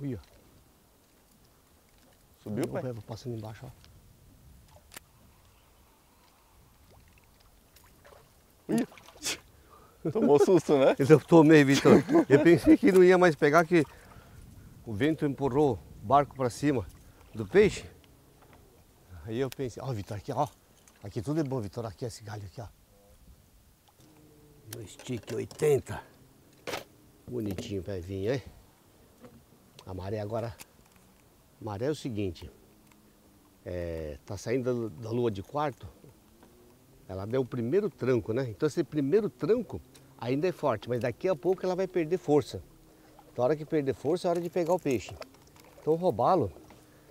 Ui, ó. Subiu, pai? Vou passando embaixo, ó. Tomou susto, né? Eu tomei, Vitor. Eu pensei que não ia mais pegar, que o vento empurrou o barco para cima do peixe. Aí eu pensei, ó, Vitor, aqui, ó. Aqui tudo é bom, Vitor. Aqui esse galho aqui, ó. No stick 80. Bonitinho pra vir, hein? A maré agora... A maré é o seguinte. Tá saindo da lua de quarto. Ela deu o primeiro tranco, né? Então esse primeiro tranco ainda é forte, mas daqui a pouco ela vai perder força. Então a hora que perder força é a hora de pegar o peixe. Então roubá-lo,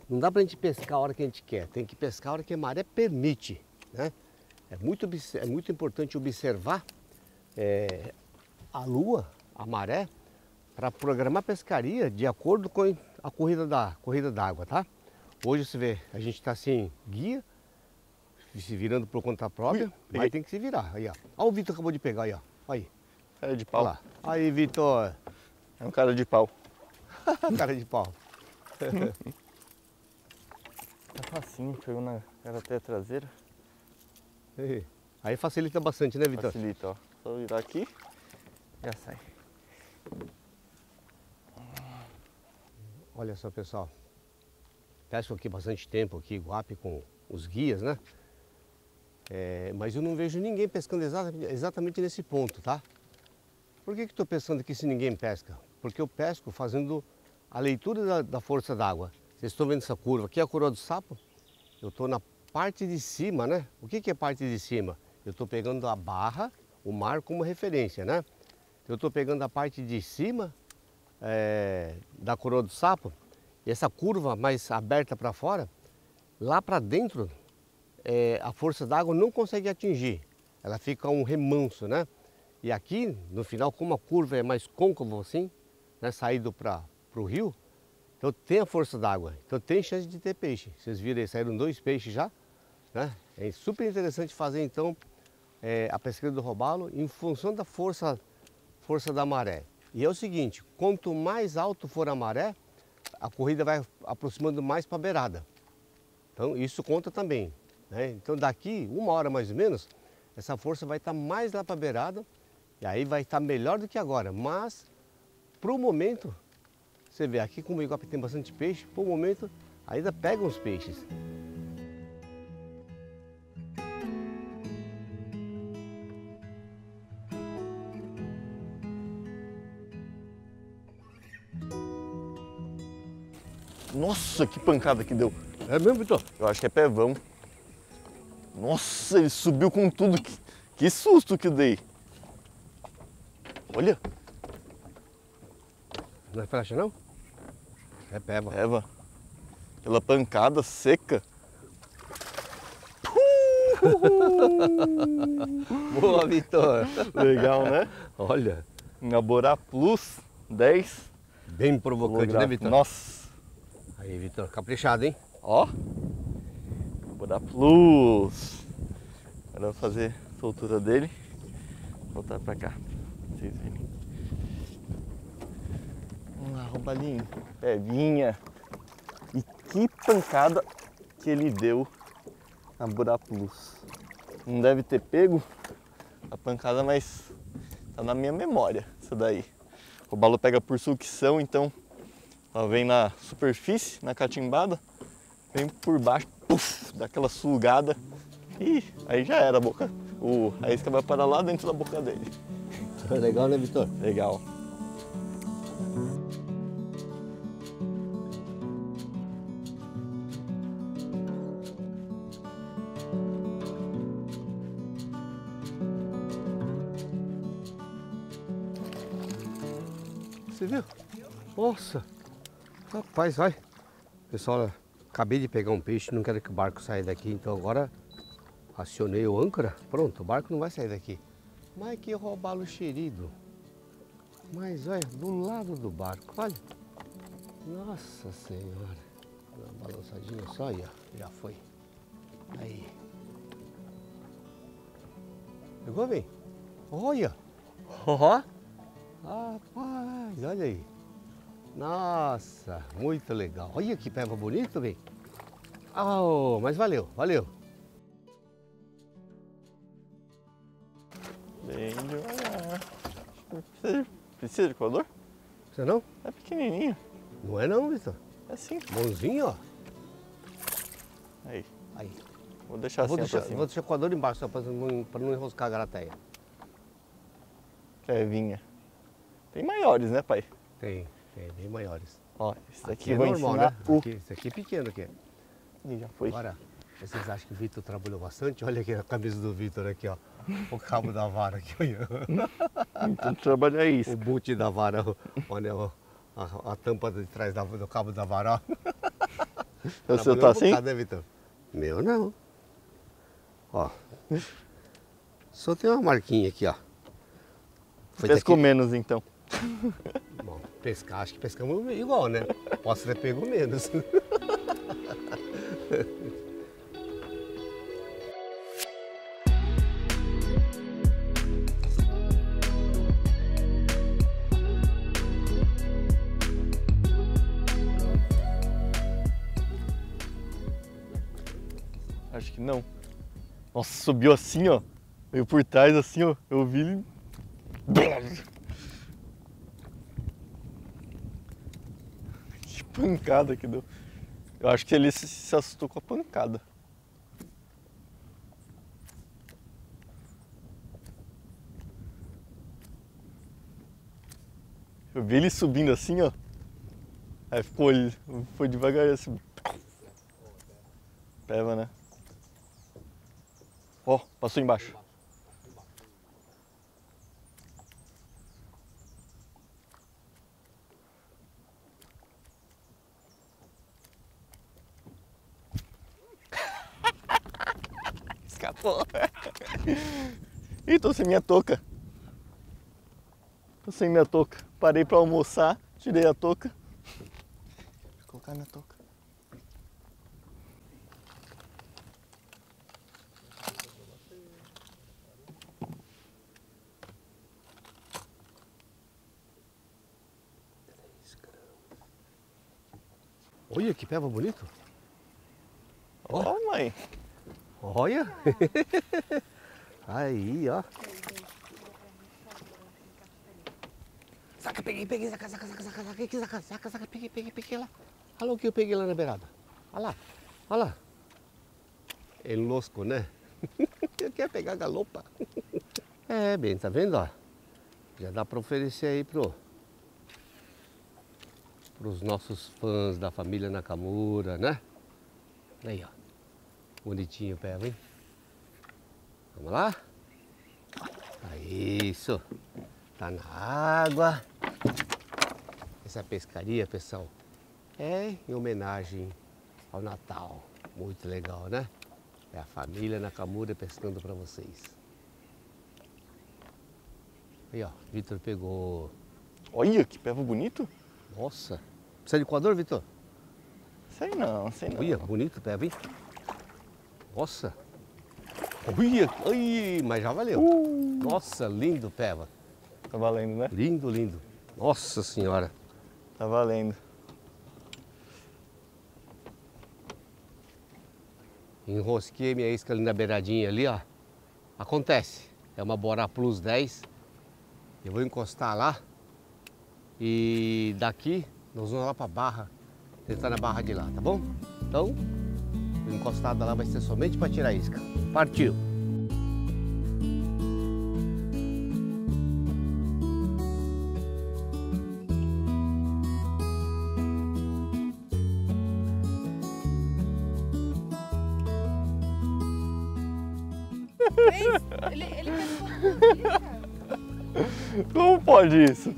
não dá pra gente pescar a hora que a gente quer, tem que pescar a hora que a maré permite, né? É muito importante observar a lua, a maré, para programar a pescaria de acordo com a corrida d'água, tá? Hoje você vê, a gente tá sem guia, se virando por conta própria, mas tem que se virar. Aí, ó. Olha o Vitor acabou de pegar, aí, ó. Aí. Cara de pau. Olha lá. Aí, Vitor. É um cara de pau. Cara de pau. Tá facinho, pegou na cara até a traseira. Aí facilita bastante, né, Vitor? Facilita, ó. Só virar aqui, já sai. Olha só, pessoal. Pesco aqui bastante tempo, aqui, Iguape, com os guias, né? Mas eu não vejo ninguém pescando exatamente nesse ponto, tá? Por que eu estou pensando aqui se ninguém pesca? Porque eu pesco fazendo a leitura da força d'água. Vocês estão vendo essa curva? Aqui é a coroa do sapo. Eu estou na parte de cima, né? O que é parte de cima? Eu estou pegando a barra, o mar como referência, né? Eu estou pegando a parte de cima da coroa do sapo. E essa curva mais aberta para fora, lá para dentro... a força d'água não consegue atingir, ela fica um remanso, né? E aqui, no final, como a curva é mais côncava assim, né, saído para o rio, então tem a força d'água, então tem chance de ter peixe. Vocês viram aí, saíram 2 peixes já, né? É super interessante fazer, então, a pesquisa do robalo em função da força da maré. E é o seguinte, quanto mais alto for a maré, a corrida vai aproximando mais para a beirada. Então, isso conta também. Então daqui, 1 hora mais ou menos, essa força vai estar mais lá para a beirada e aí vai estar melhor do que agora. Mas, para o momento, você vê aqui como o Iguape tem bastante peixe, para o momento ainda pega os peixes. Nossa, que pancada que deu! É mesmo, Vitor? Eu acho que é pevão. Nossa, ele subiu com tudo. Que susto que dei. Olha. Não é flecha, não? É peba. Peba. Aquela pancada seca. Boa, Vitor. Legal, né? Olha. Uma Bora Plus 10. Bem provocante, né, Vitor? Nossa. Aí, Vitor, caprichado, hein? Ó. Bora Plus. Agora eu vou fazer a soltura dele. Vou voltar pra cá, pra vocês verem. Vamos lá, roubalinho. Pevinha. E que pancada que ele deu na Bora Plus. Não deve ter pego a pancada, mas tá na minha memória isso daí. O robalo pega por sucção, então ela vem na superfície, na catimbada, vem por baixo. Puf, dá aquela sugada e aí já era a boca. A isca vai parar lá dentro da boca dele. Legal, né, Vitor? Legal. Você viu? Nossa! Rapaz, vai! Pessoal, olha. Acabei de pegar um peixe, não quero que o barco saia daqui, então agora acionei o âncora, pronto, o barco não vai sair daqui. Mas que robalo xerido. Mas olha, do lado do barco, olha. Nossa Senhora. Dá uma balançadinha só aí, ó, já foi. Aí. Pegou, vem? Olha. Ó. Rapaz, olha aí. Nossa, muito legal. Olha que peba bonito, velho. Oh, mas valeu, valeu. Bem devagar. Precisa de coador? Precisa não? É pequenininho. Não é não, Vitor. É sim. Bonzinho, ó. Aí. Aí. Vou deixar assim, vou deixar o coador embaixo, só pra não enroscar a garateia. Levinha. Tem maiores, né, pai? Tem bem maiores. Ó, esse daqui é normal, né? Esse aqui é pequeno aqui. E já foi. Agora, vocês acham que o Vitor trabalhou bastante? Olha aqui a camisa do Vitor aqui, ó. O cabo da vara aqui, olha. Então trabalha isso. O boot da vara, olha, ó. A tampa de trás do cabo da vara, ó. O seu tá assim? Né, Vitor? Meu não. Ó. Só tem uma marquinha aqui, ó. Pescou menos, então. Bom, pescar, acho que pescamos igual, né? Posso ter pego menos. Acho que não. Nossa, subiu assim, ó. Veio por trás assim, ó. Eu vi ele. Que pancada que deu. Eu acho que ele se assustou com a pancada. Eu vi ele subindo assim, ó. Aí ficou ele. Foi devagar assim. Peva, né? Ó, passou embaixo. Escapou. Ih, tô sem minha touca. Tô sem minha touca. Parei pra almoçar, tirei a touca. Vou colocar minha touca. Olha que peba bonito. Ó, oh, mãe. Olha. Aí, ó. Saca, peguei, saca, peguei lá. Olha o que eu peguei lá na beirada. Olha lá. É louco, né? Eu quero pegar a galopa. É, bem, tá vendo, ó? Já dá pra oferecer aí pros nossos fãs da família Nakamura, né? Aí, ó. Bonitinho o pé, hein? Vamos lá? Isso. Tá na água. Essa pescaria, pessoal, é em homenagem ao Natal. Muito legal, né? É a família Nakamura pescando pra vocês. Aí, ó. Vitor pegou. Olha que pé bonito. Nossa! Precisa de coador, Vitor? Sei não. Olha, bonito o pé, hein? Nossa! Olha! Ai, mas já valeu! Nossa, lindo peba! Tá valendo, né? Lindo! Nossa senhora! Tá valendo! Enrosquei minha isca ali na beiradinha ali, ó. Acontece! É uma Bora Plus 10. Eu vou encostar lá. E daqui nós vamos lá pra barra, tentar na barra de lá, tá bom? Então, encostada lá vai ser somente para tirar a isca. Partiu! Ele pescou tudo, cara. Como pode isso?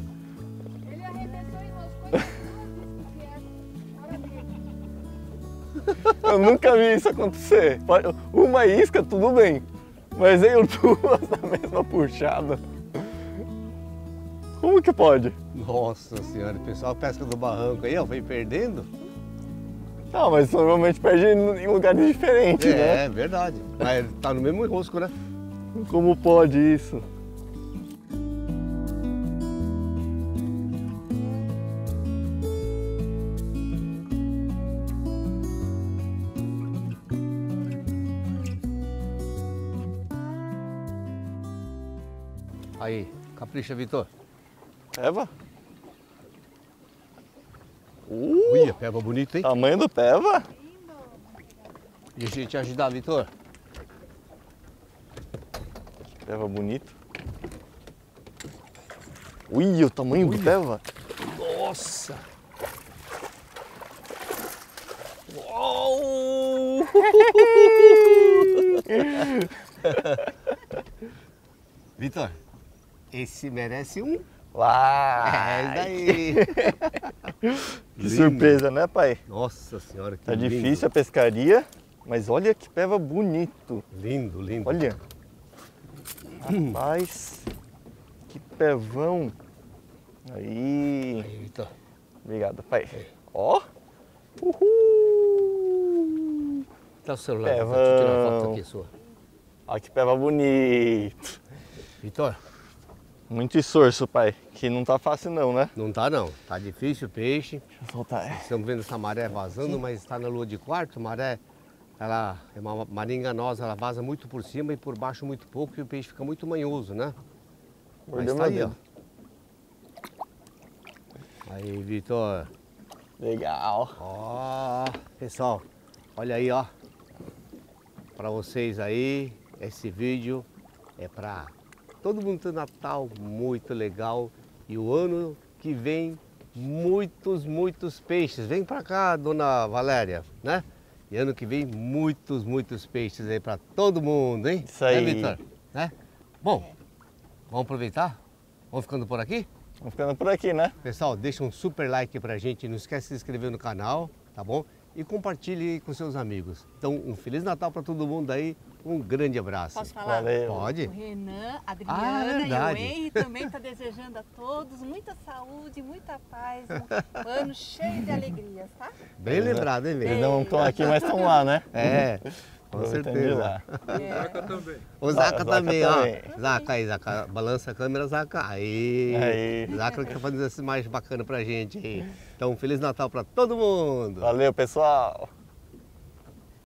Eu nunca vi isso acontecer. Uma isca, tudo bem. Mas eu duas na mesma puxada. Como que pode? Nossa senhora, o pessoal pesca do barranco aí, ó, vem perdendo. Não, mas normalmente perde em lugares diferentes, né? É, verdade. Mas tá no mesmo enrosco, né? Como pode isso? Aí, capricha, Vitor. Peva. Ui, a peva bonita, hein? Tamanho do peva. Deixa eu te ajudar, Vitor. Peva bonito. Ui, o tamanho do peva. Nossa. Uou. Vitor, esse merece um. Uai! É isso aí! Que surpresa, né, pai? Nossa senhora, que tá lindo. Difícil a pescaria, mas olha que peva bonito. Lindo, lindo. Olha. Rapaz, que pevão. Aí. Aí, Vitor. Obrigado, pai. Ó. Uhul. Dá o celular, pevão. Vou tirar uma foto aqui, sua. Olha que peva bonito. Vitor. Muito esforço, pai, que não tá fácil não, né? Não tá não, tá difícil o peixe. Deixa eu soltar. Estamos vendo essa maré vazando, aqui. Mas está na lua de quarto, a maré ela é uma maré enganosa, ela vaza muito por cima e por baixo muito pouco e o peixe fica muito manhoso, né? Mas tá aí, ó. Aí, Vitor. Legal. Ó, pessoal, olha aí, ó. Pra vocês aí, esse vídeo é pra... Todo mundo tem Natal muito legal e o ano que vem muitos peixes. Vem pra cá, dona Valéria, né? E ano que vem muitos peixes aí pra todo mundo, hein? Isso aí. Né, Vitor? Né? Bom, vamos aproveitar? Vamos ficando por aqui? Vamos ficando por aqui, né? Pessoal, deixa um super like pra gente. Não esquece de se inscrever no canal, tá bom? E compartilhe com seus amigos. Então, um Feliz Natal pra todo mundo aí. Um grande abraço. Posso falar? Valeu. Pode. O Renan, a Adriana e o Henry também estão desejando a todos muita saúde, muita paz, um ano cheio de alegrias, tá? Bem lembrado, hein, Lê? Eles não estão aqui, mas estão lá, né? É, com certeza. É. O Zaca também. O Zaca também, ó. Também. Zaca aí, Zaca. Balança a câmera, Zaca. Aí. Zaca que tá fazendo esse mais bacana pra gente aí. Então, Feliz Natal pra todo mundo. Valeu, pessoal.